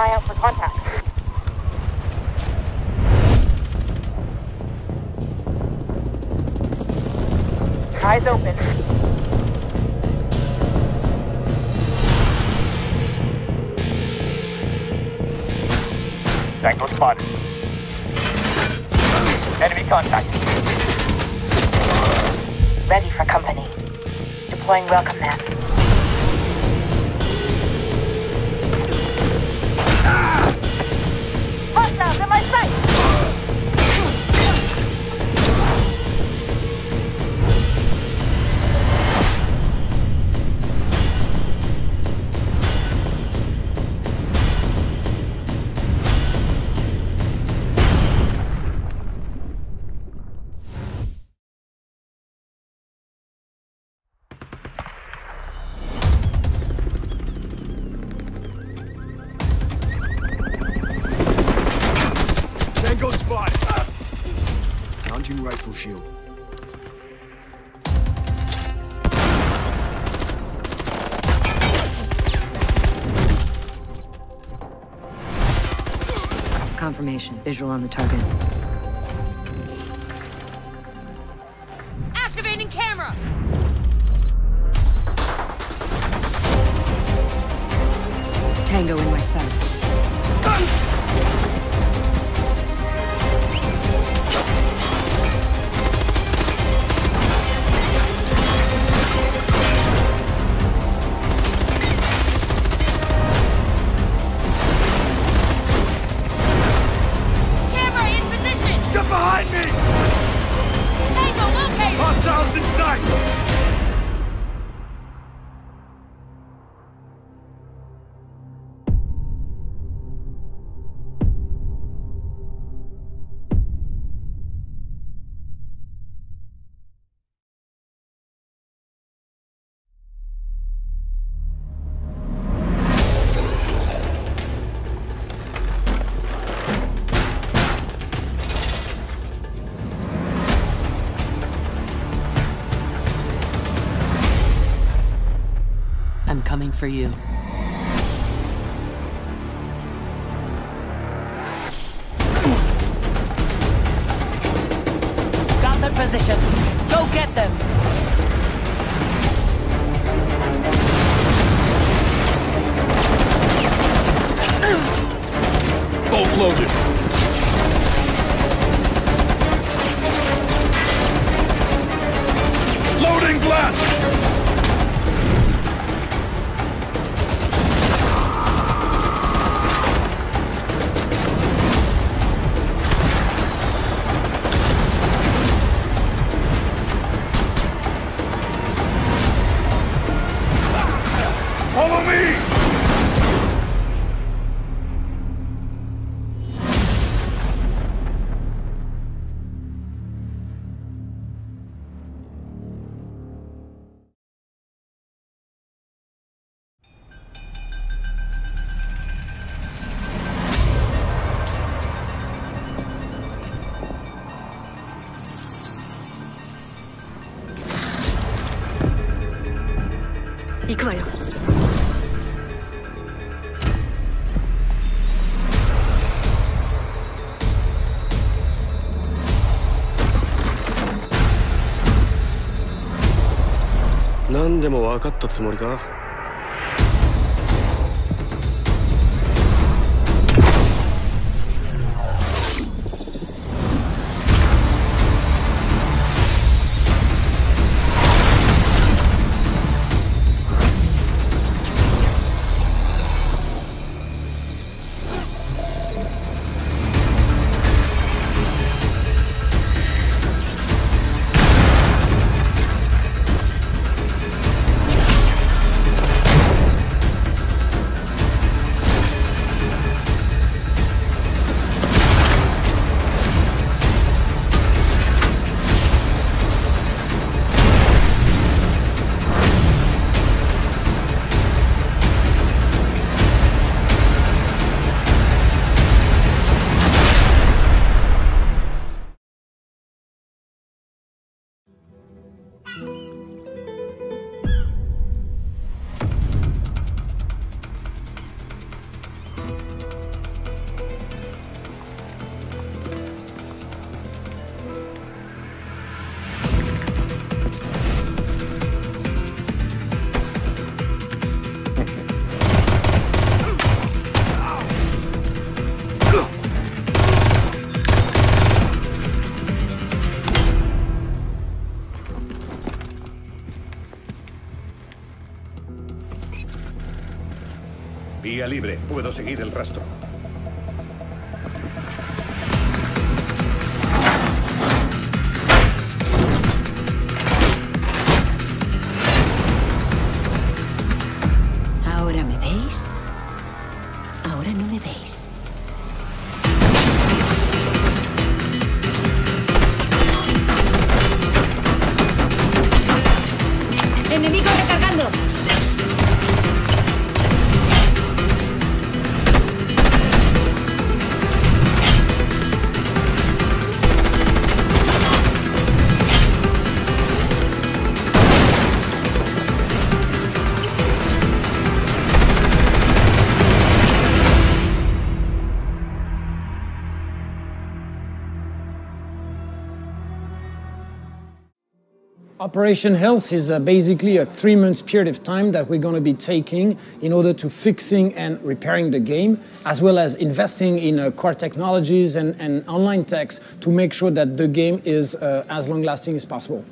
eye out for contact. Eyes open. Tango spotted. Enemy contact. Ready for company. Deploying welcome mat. Hostiles in my sight! Shield. Confirmation. Visual on the target. Activating camera! Tango in my sights. Coming for you. Got their position. Go get them. Both loaded.でも分かったつもりか? Vía libre. Puedo seguir el rastro. ¿Ahora me veis? Ahora no me veis. ¡Enemigo recargando! Operation Health is basically a 3-month period of time that we're going to be taking in order to fixing and repairing the game, as well as investing in core technologies and online techs to make sure that the game is as long-lasting as possible.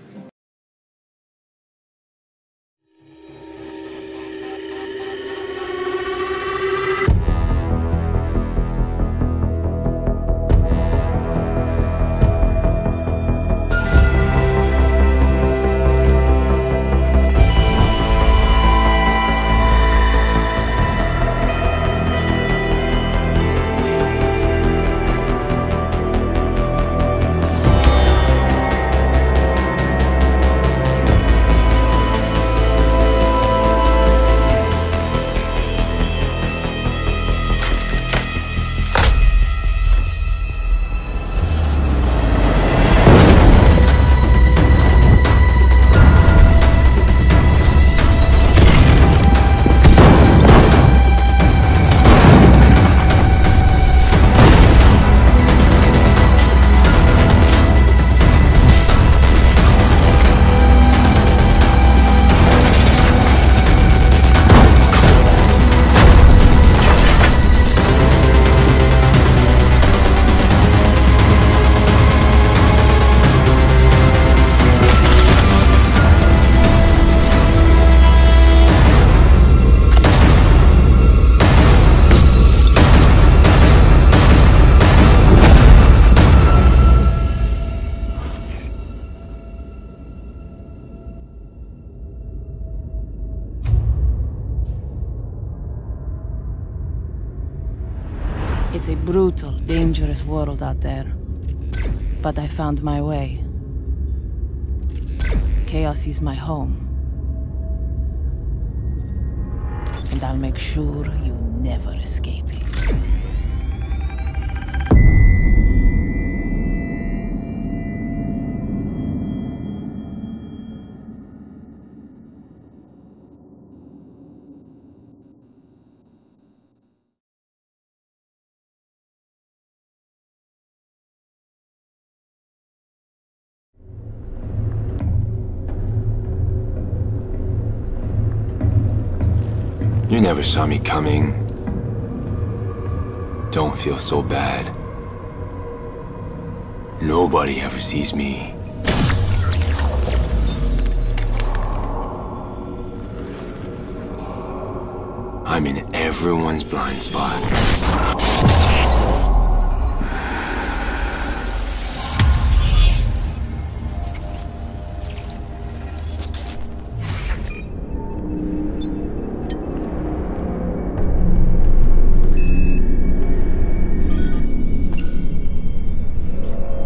It's a brutal, dangerous world out there, but I found my way. Chaos is my home, and I'll make sure you never escape it. You never saw me coming. Don't feel so bad. Nobody ever sees me. I'm in everyone's blind spot.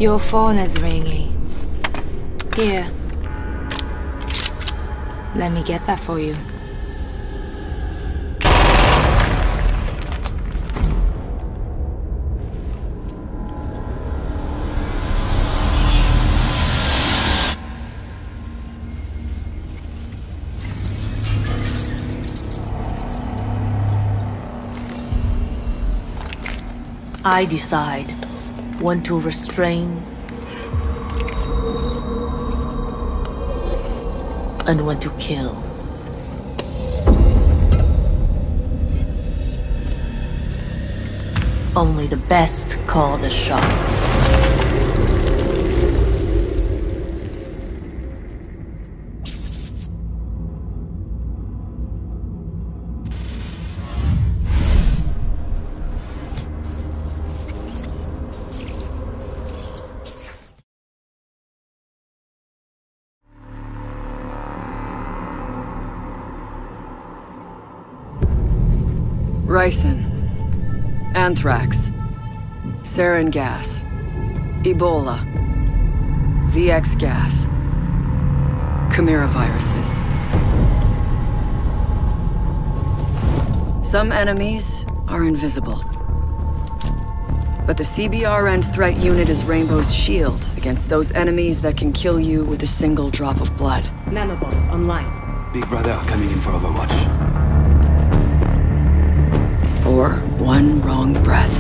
Your phone is ringing. Here. Let me get that for you. I decide. One to restrain, and one to kill. Only the best call the shots. ricin, anthrax, sarin gas, Ebola, VX gas, chimera viruses. Some enemies are invisible. But the CBRN threat unit is Rainbow's shield against those enemies that can kill you with a single drop of blood. Nanobots online. Big Brother are coming in for Overwatch. Or one wrong breath.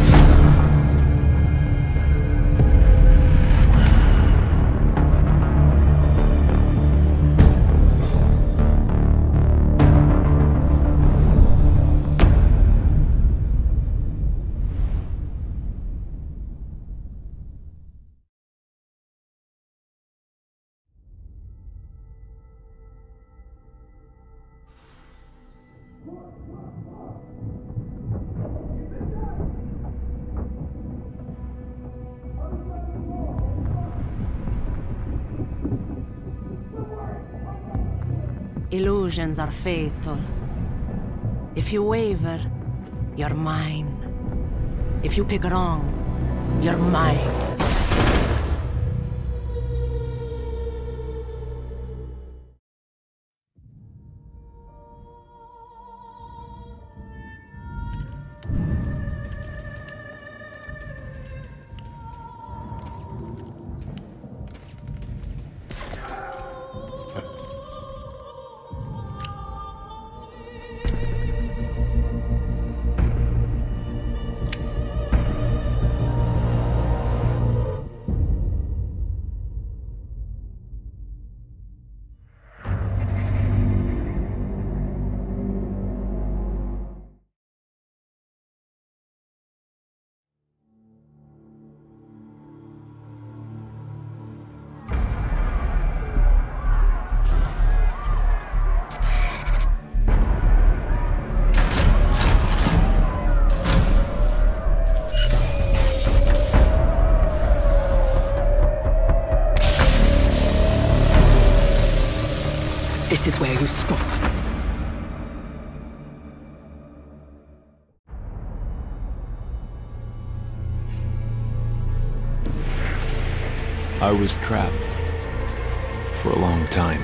Illusions are fatal. If you waver, you're mine. If you pick wrong, you're mine. This is where you stop. I was trapped for a long time.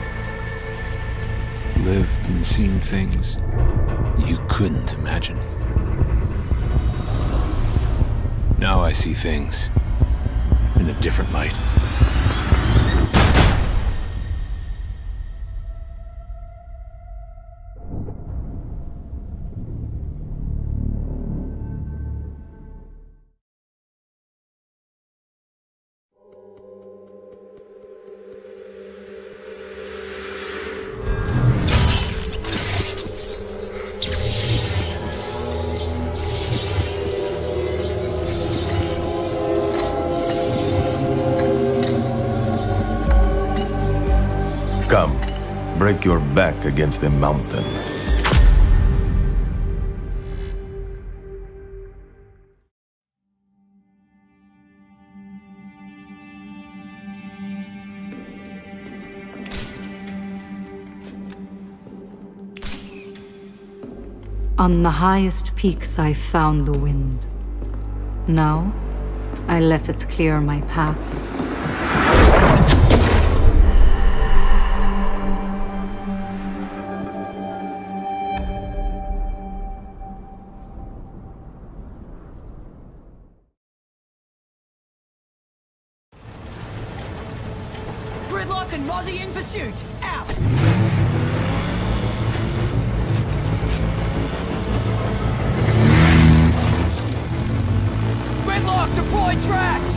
Lived and seen things you couldn't imagine. Now I see things in a different light. Break your back against a mountain. On the highest peaks, I found the wind. Now, I let it clear my path. Gridlock and Mozzie in pursuit! Out! Gridlock, deploy tracks!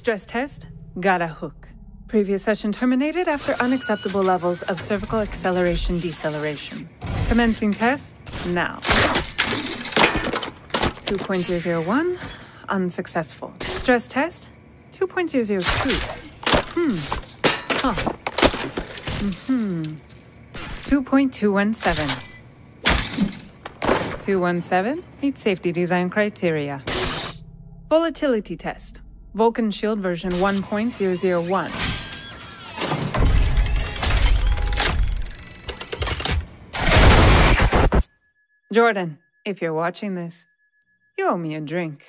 Stress test, got a hook. Previous session terminated after unacceptable levels of cervical acceleration deceleration. Commencing test, now. 2.001, unsuccessful. Stress test, 2.002. Huh. 2.217. 217 meets safety design criteria. Volatility test. Vulcan Shield version 1.001. Jordan, if you're watching this, you owe me a drink.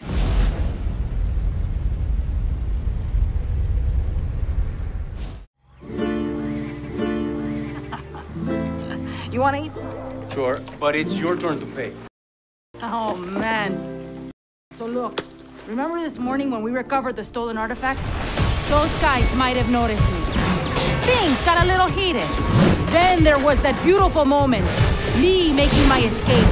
You want to eat? Sure, but it's your turn to pay. Oh, man. So look, remember this morning when we recovered the stolen artifacts? Those guys might have noticed me. Things got a little heated. Then there was that beautiful moment. Me making my escape,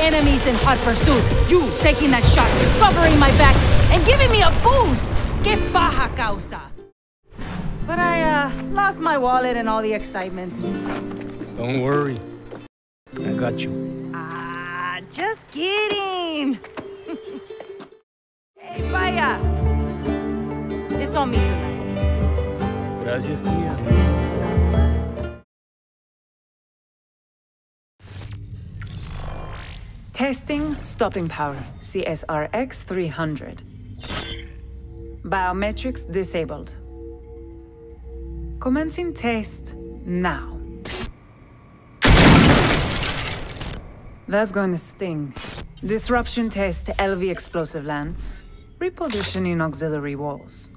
enemies in hot pursuit, you taking that shot, covering my back, and giving me a boost! Que baja causa! But I, lost my wallet and all the excitement. Don't worry. I got you. Ah, just kidding! Hey, Paya! It's on me tonight. Gracias, tia. Testing stopping power, CSRX-300. Biometrics disabled. Commencing test now. That's going to sting. Disruption test, LV explosive lance. Repositioning auxiliary walls.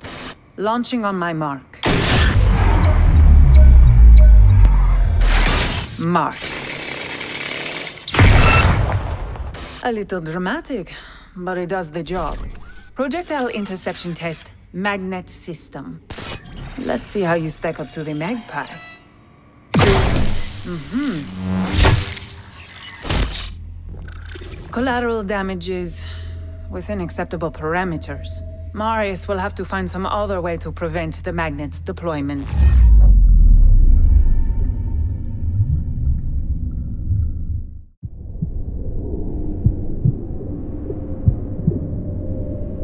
Launching on my mark. Mark. A little dramatic, but it does the job. Projectile interception test, magnet system. Let's see how you stack up to the magpie. Collateral damages within acceptable parameters. Marius will have to find some other way to prevent the magnet's deployment.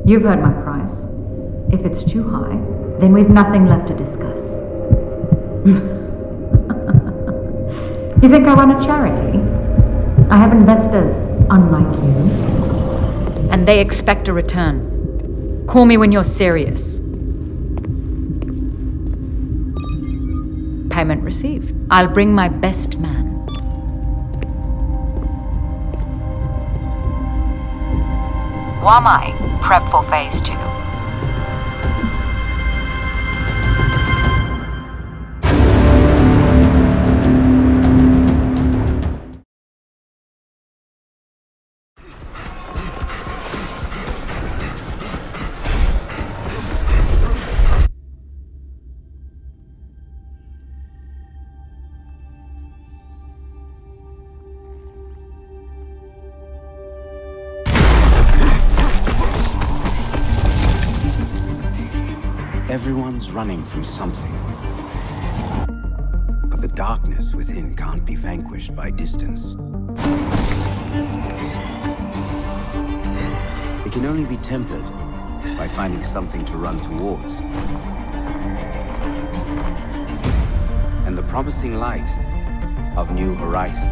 You've heard my price. If it's too high, then we've nothing left to discuss. You think I run a charity? I have investors, unlike you. And they expect a return. Call me when you're serious. Payment received. I'll bring my best man. Wamai, prep for phase 2. Everyone's running from something. But the darkness within can't be vanquished by distance. It can only be tempered by finding something to run towards. And the promising light of new horizons.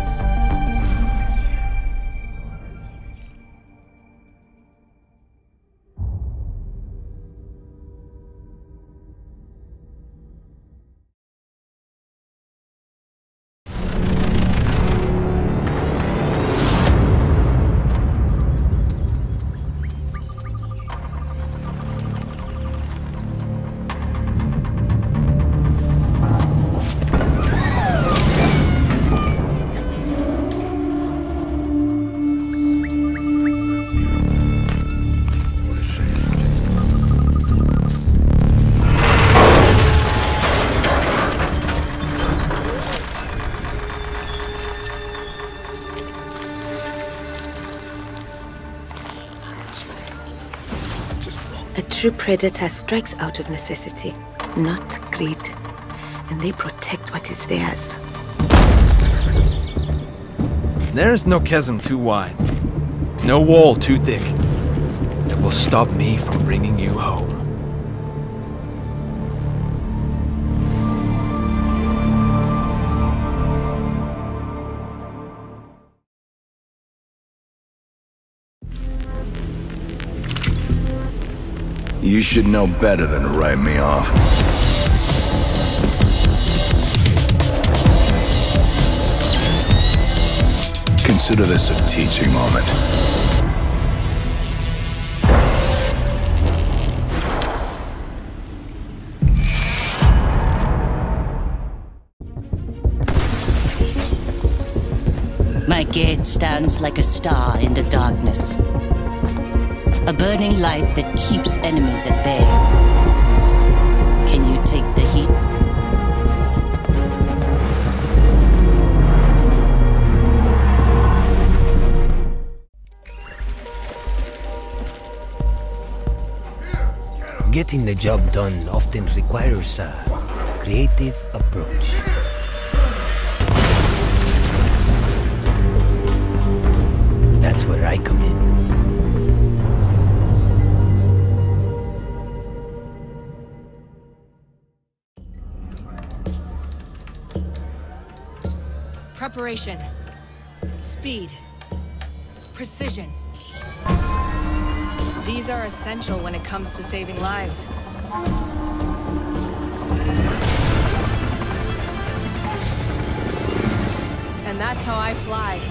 true predator strikes out of necessity, not greed. And they protect what is theirs. There's no chasm too wide, no wall too thick, that will stop me from bringing you home. You should know better than to write me off. Consider this a teaching moment. My gate stands like a star in the darkness. A burning light that keeps enemies at bay. Can you take the heat? Getting the job done often requires a creative approach. That's where I come in. Preparation, speed, precision. These are essential when it comes to saving lives. And that's how I fly.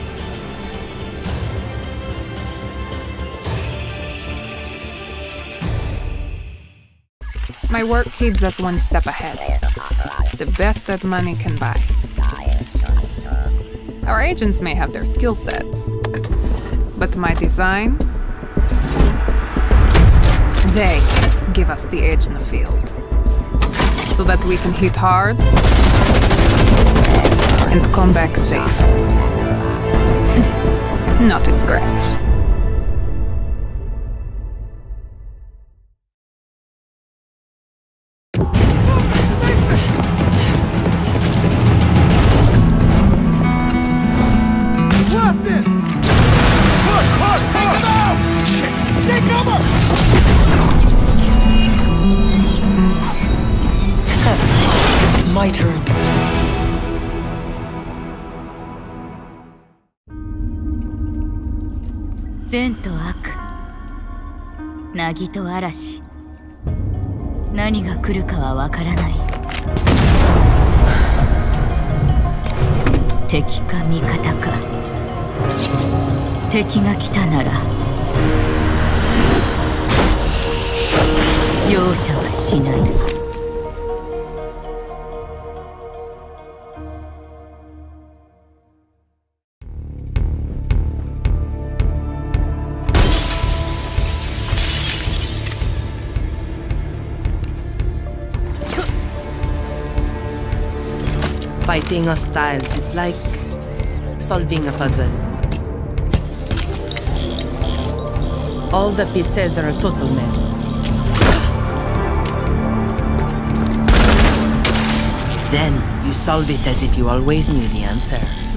My work keeps us one step ahead. The best that money can buy. Our agents may have their skill sets, but my designs, they give us the edge in the field, so that we can hit hard and come back safe. Not a scratch.善と悪、凪と嵐、何が来るかはわからない。敵か味方か、敵が来たなら容赦はしない。 Fighting hostiles is like solving a puzzle. All the pieces are a total mess. Then you solve it as if you always knew the answer.